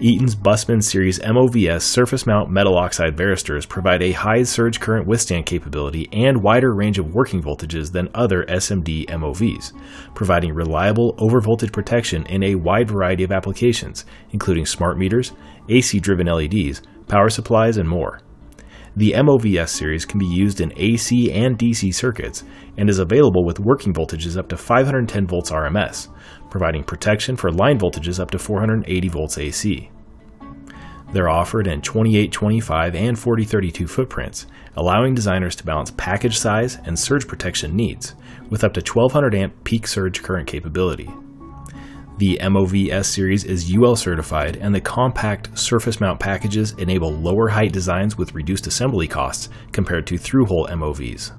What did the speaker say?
Eaton's Bussmann Series MOVS surface mount metal oxide varistors provide a high surge current withstand capability and wider range of working voltages than other SMD MOVs, providing reliable overvoltage protection in a wide variety of applications, including smart meters, AC-driven LEDs, power supplies, and more. The MOVS series can be used in AC and DC circuits and is available with working voltages up to 510 volts RMS, providing protection for line voltages up to 480 volts AC. Th're offered in 28, 25, and 40, 32 footprints, allowing designers to balance package size and surge protection needs, with up to 1200 amp peak surge current capability. The MOVS series is UL certified, and the compact surface mount packages enable lower height designs with reduced assembly costs compared to through-hole MOVs.